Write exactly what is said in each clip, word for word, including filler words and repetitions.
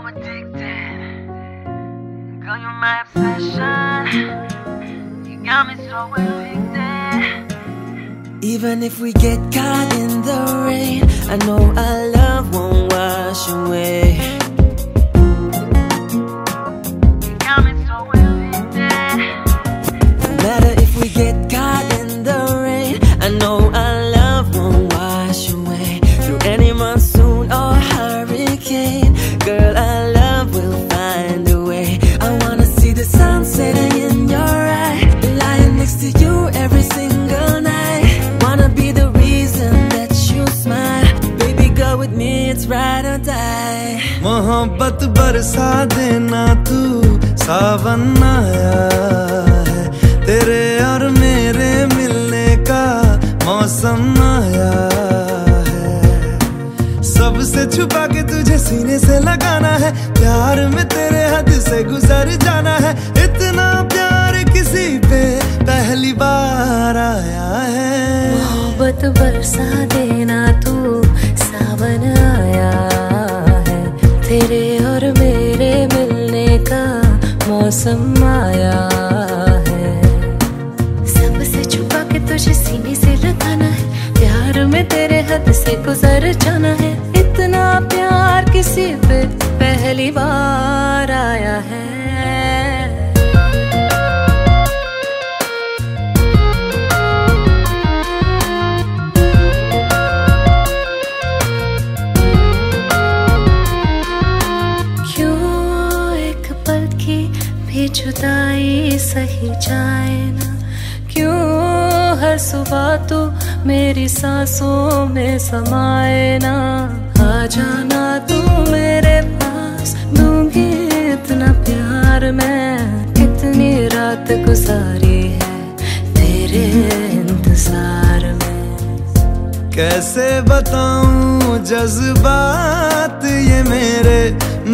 so addicted. Girl, you're my obsession. You got me so addicted. Even if we get caught in the rain, I know our love won't wash away. You got me so addicted. No matter if we get caught in the rain, I know our love won't wash away. Through any monsoon or hurricane, girl, our love will find a way. I wanna see the sun setting in your eye, lying next to you every single night. Wanna be the reason that you smile. Baby, go with me, it's ride or die. मोहब्बत बरसा देना तू, सावन आया है, तेरे और मेरे मिलने का मौसम आया है। सबसे छुपा के तुझे सीने से लगाना है, प्यार में तेरे हद से गुजर जाना है। इतना प्यार किसी पे पहली बार आया है। मोहब्बत बरसा देना तू, सावन आया है, तेरे और मेरे मिलने का मौसम आया है। सबसे छुपा के तुझे सीने से लगाना है, प्यार में तेरे हद से गुजर जाना है। इतना प्यार किसी पे पहली बार आया है। जुदाई सही जाए ना, क्यों हर सुबह तू मेरी सांसों में समाए ना। आ जाना तू मेरे पास, दूंगी इतना प्यार मैं। कितनी रात गुजारी है तेरे इंतजार में। कैसे बताऊं जज्बात ये मेरे,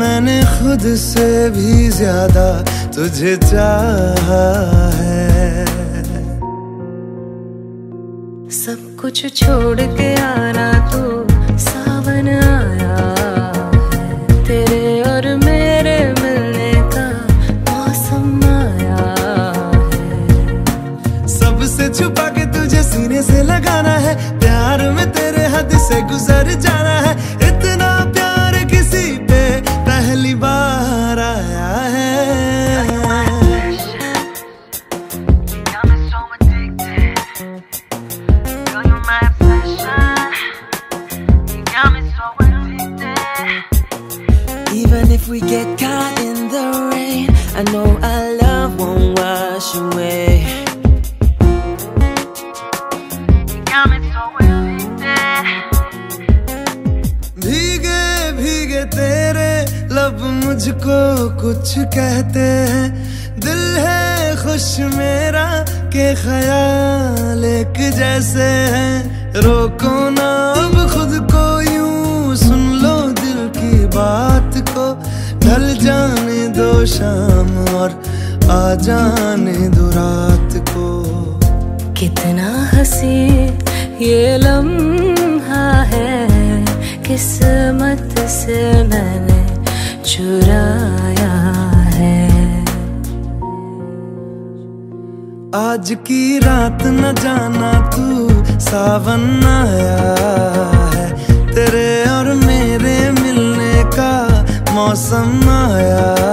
मैंने खुद से भी ज्यादा तुझे चाहा है। सब कुछ छोड़ के आना तू, सावन आया है, तेरे और मेरे मिलने का मौसम आया है। सबसे छुपा के तुझे सीने से लगाना है, प्यार में तेरे हद से गुजर जाना है। इतना प्यार किसी पे पहली बार आया है। Even if we get caught in the rain, I know our love won't wash away. You got me so addicted. भीगे भीगे तेरे लब मुझको कुछ कहते हैं, दिल है खुश मेरा के ख्याल एक जैसे हैं। रोको ना अब खुद को यूं, सुन लो दिल की बात को, ढल जाने दो शाम और आ जाने दो रात को। कितना हसी ये लम्हा है, किस्मत से मैंने चुराया है। आज की रात न जाना तू, सावन आया है, तेरे और मेरे मिलने का मौसम आया।